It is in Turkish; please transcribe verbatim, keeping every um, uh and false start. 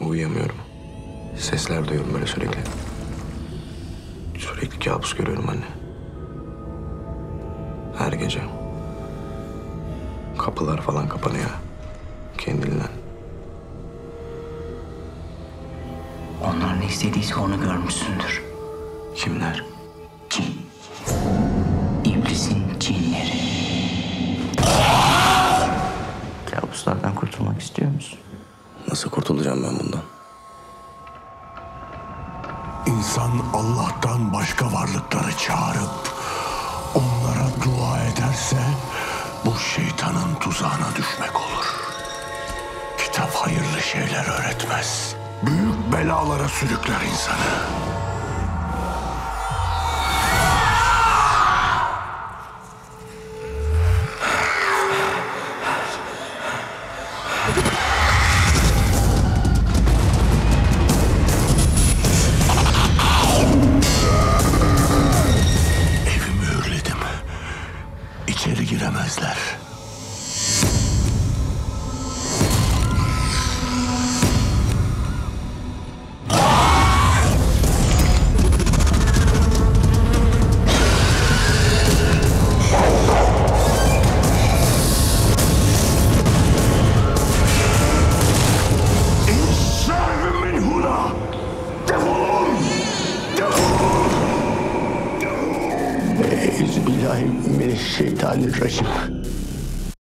Uyuyamıyorum. Sesler duyuyorum böyle sürekli. Sürekli kabus görüyorum anne. Her gece. Kapılar falan kapanıyor. Kendiliğinden. Onlar ne istediyse onu görmüşsündür. Kimler? Kim? İblisin cinleri. Kabuslardan kurtulmak istiyor musun? Nasıl kurtulacağım ben bundan? İnsan Allah'tan başka varlıkları çağırıp onlara dua ederse bu şeytanın tuzağına düşmek olur. Kitap hayırlı şeyler öğretmez. Büyük belalara sürükler insanı. İçeri giremezler. Euzubillahimineşşeytanirracim.